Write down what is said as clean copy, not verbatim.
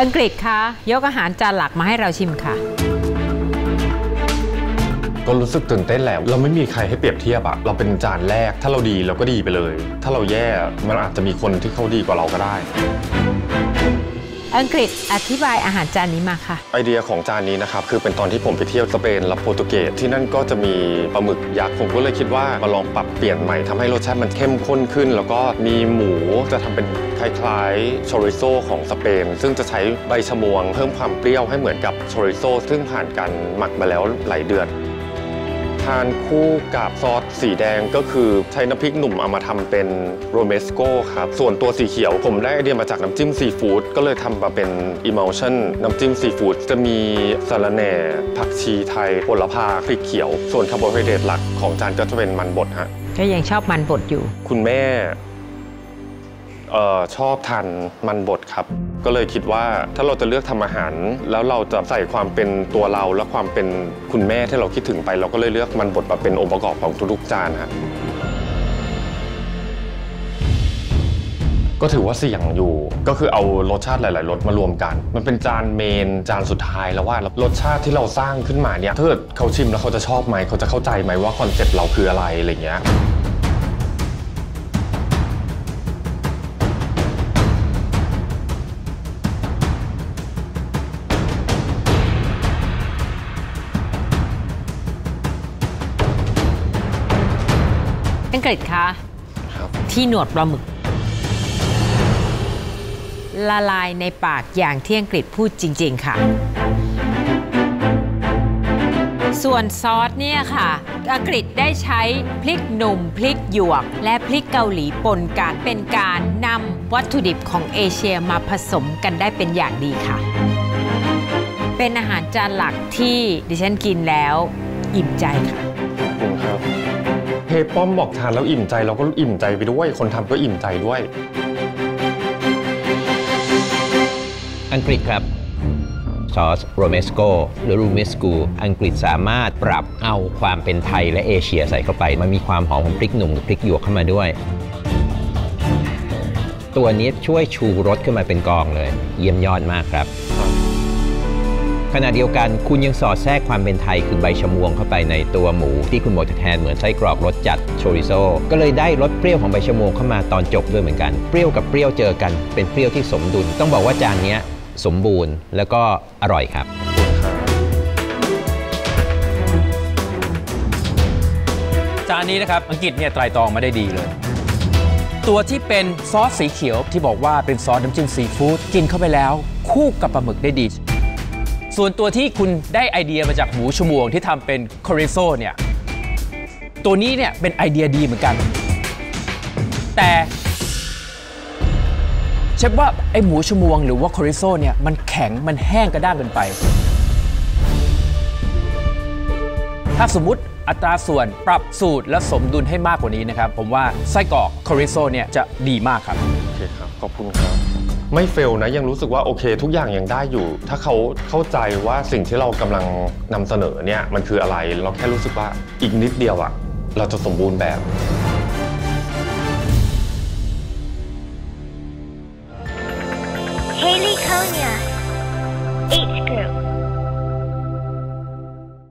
อังกฤษคะยกอาหารจานหลักมาให้เราชิมค่ะก็รู้สึกตื่นเต้นแหละเราไม่มีใครให้เปรียบเทียบอะเราเป็นจานแรกถ้าเราดีเราก็ดีไปเลยถ้าเราแย่มันอาจจะมีคนที่เขาดีกว่าเราก็ได้อังกฤษอธิบายอาหารจานนี้มาค่ะไอเดียของจานนี้นะครับคือเป็นตอนที่ผมไปเที่ยวสเปนและโปรตุเกสที่นั่นก็จะมีปลาหมึกยักษ์ผมก็เลยคิดว่ามาลองปรับเปลี่ยนใหม่ทำให้รสชาติมันเข้มข้นขึ้นแล้วก็มีหมูจะทำเป็นคล้ายๆชอริโซของสเปนซึ่งจะใช้ใบชะมวงเพิ่มความเปรี้ยวให้เหมือนกับชอริโซซึ่งผ่านการหมักมาแล้วหลายเดือนทานคู่กับซอสสีแดงก็คือใช้น้ำพริกหนุ่มเอามาทำเป็นโรเมสโก้ครับส่วนตัวสีเขียวผมได้ไอเดียมาจากน้ำจิ้มซีฟู้ดก็เลยทำมาเป็นอิมัลชั่นน้ำจิ้มซีฟู้ดจะมีสะระแหน่ผักชีไทยโหระพาพริกเขียวส่วนคาร์โบไฮเดรตหลักของจานก็จะเป็นมันบดฮะก็ยังชอบมันบดอยู่คุณแม่ชอบทานมันบดครับก็เลยคิดว่าถ้าเราจะเลือกทำอาหารแล้วเราจะใส่ความเป็นตัวเราและความเป็นคุณแม่ที่เราคิดถึงไปเราก็เลยเลือกมันบดมาเป็นองค์ประกอบของทุกๆจานครับก็ถือว่าเสี่ยงอยู่ก็คือเอารสชาติหลายๆรสมารวมกันมันเป็นจานเมนจานสุดท้ายแล้วว่ารสชาติที่เราสร้างขึ้นมาเนี่ยถ้าเขาชิมแล้วเขาจะชอบไหมเขาจะเข้าใจไหมว่าคอนเซ็ปต์เราคืออะไรอะไรเงี้ยอังกฤษคะที่หนวดปลาหมึกละลายในปากอย่างที่อังกฤษพูดจริงๆค่ะส่วนซอสเนี่ยค่ะอังกฤษได้ใช้พริกหนุ่มพริกหยวกและพริกเกาหลีปนกันเป็นการนำวัตถุดิบของเอเชียมาผสมกันได้เป็นอย่างดีค่ะเป็นอาหารจานหลักที่ดิฉันกินแล้วอิ่มใจค่ะเชฟป้อมบอกทานแล้วอิ่มใจเราก็อิ่มใจไปด้วยคนทำก็อิ่มใจด้วยอังกฤษครับซอสโรเมสโกหรือรูเมสกูอังกฤษสามารถปรับเอาความเป็นไทยและเอเชียใส่เข้าไปมันมีความหอมของพริกหนุ่มกับพริกหยวกเข้ามาด้วยตัวนี้ช่วยชูรสขึ้นมาเป็นกองเลยเยี่ยมยอดมากครับขณะเดียวกันคุณยังสอดแทรกความเป็นไทยคือใบชะมวงเข้าไปในตัวหมูที่คุณหมดแทนเหมือนไส้กรอกรสจัดโชริโซก็เลยได้รสเปรี้ยวของใบชะมวงเข้ามาตอนจบด้วยเหมือนกันเปรี้ยวกับเปรี้ยวเจอกันเป็นเปรี้ยวที่สมดุลต้องบอกว่าจานนี้สมบูรณ์แล้วก็อร่อยครับจานนี้นะครับอังกฤษเนี่ยไตร่ตรองมาได้ดีเลยตัวที่เป็นซอสสีเขียวที่บอกว่าเป็นซอสน้ำจิ้มซีฟู้ดกินเข้าไปแล้วคู่กับปลาหมึกได้ดีส่วนตัวที่คุณได้ไอเดียมาจากหมูชมวงที่ทำเป็นคอริโซเนี่ยตัวนี้เนี่ยเป็นไอเดียดีเหมือนกันแต่เชฟว่าไอหมูชมวงหรือว่าคอริโซเนี่ยมันแข็งมันแห้งกระด้างเกินไปถ้าสมมุติอัตราส่วนปรับสูตรและสมดุลให้มากกว่านี้นะครับผมว่าไส้กรอกคอริโซเนี่ยจะดีมากครับโอเคครับขอบคุณครับไม่เฟลนะยังรู้สึกว่าโอเคทุกอย่างยังได้อยู่ถ้าเขาเข้าใจว่าสิ่งที่เรากำลังนำเสนอเนี่ยมันคืออะไรเราแค่รู้สึกว่าอีกนิดเดียวอะเราจะสมบูรณ์แบบเฮลิคอปเตอร์